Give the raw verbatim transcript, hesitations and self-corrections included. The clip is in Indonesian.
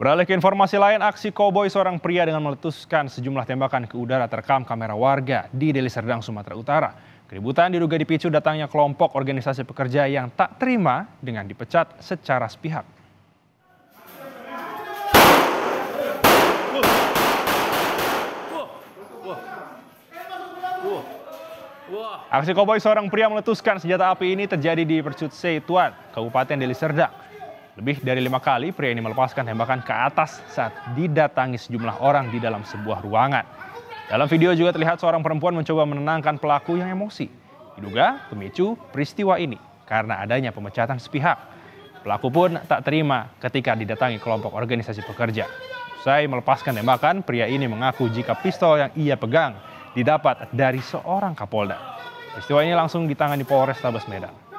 Beralih ke informasi lain, aksi koboi seorang pria dengan meletuskan sejumlah tembakan ke udara terekam kamera warga di Deli Serdang, Sumatera Utara. Keributan diduga dipicu datangnya kelompok organisasi pekerja yang tak terima dengan dipecat secara sepihak. Aksi koboi seorang pria meletuskan senjata api ini terjadi di Percut Seituan, Kabupaten Deli Serdang. Lebih dari lima kali pria ini melepaskan tembakan ke atas saat didatangi sejumlah orang di dalam sebuah ruangan. Dalam video juga terlihat seorang perempuan mencoba menenangkan pelaku yang emosi. Diduga pemicu peristiwa ini karena adanya pemecatan sepihak. Pelaku pun tak terima ketika didatangi kelompok organisasi pekerja. Usai melepaskan tembakan, pria ini mengaku jika pistol yang ia pegang didapat dari seorang Kapolda. Peristiwa ini langsung ditangani Polrestabes Medan.